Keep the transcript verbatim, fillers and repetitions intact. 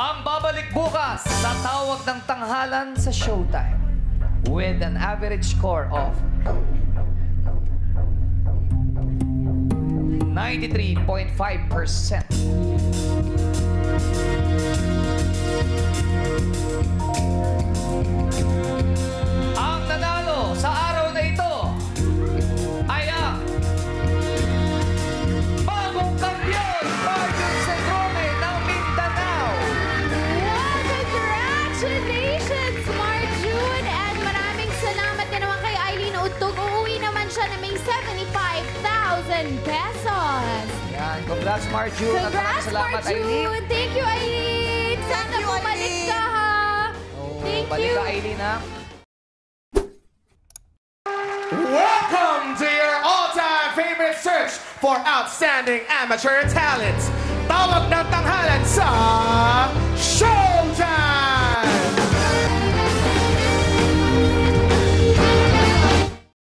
Ang babalik bukas sa Tawag ng Tanghalan sa Showtime with an average score of ninety-three point five percent. Ang nanalo sa araw na ito ay ang bagong kampiyon, Marjun Sedrome ng Mindanao. Wow, congratulations, Marjun! At maraming salamat na naman kay Aillen Udtog. Uuwi naman siya na may seventy-five thousand pesos. Yan, congrats, Marjun. Congrats, salamat, Marjun. Thank you, Aillen. Sana bumalik ka, ha? Oh, thank you. Balik ka, Aillen, ha? Welcome to your all-time favorite search for outstanding amateur talents. Tawag ng Tanghalan sa...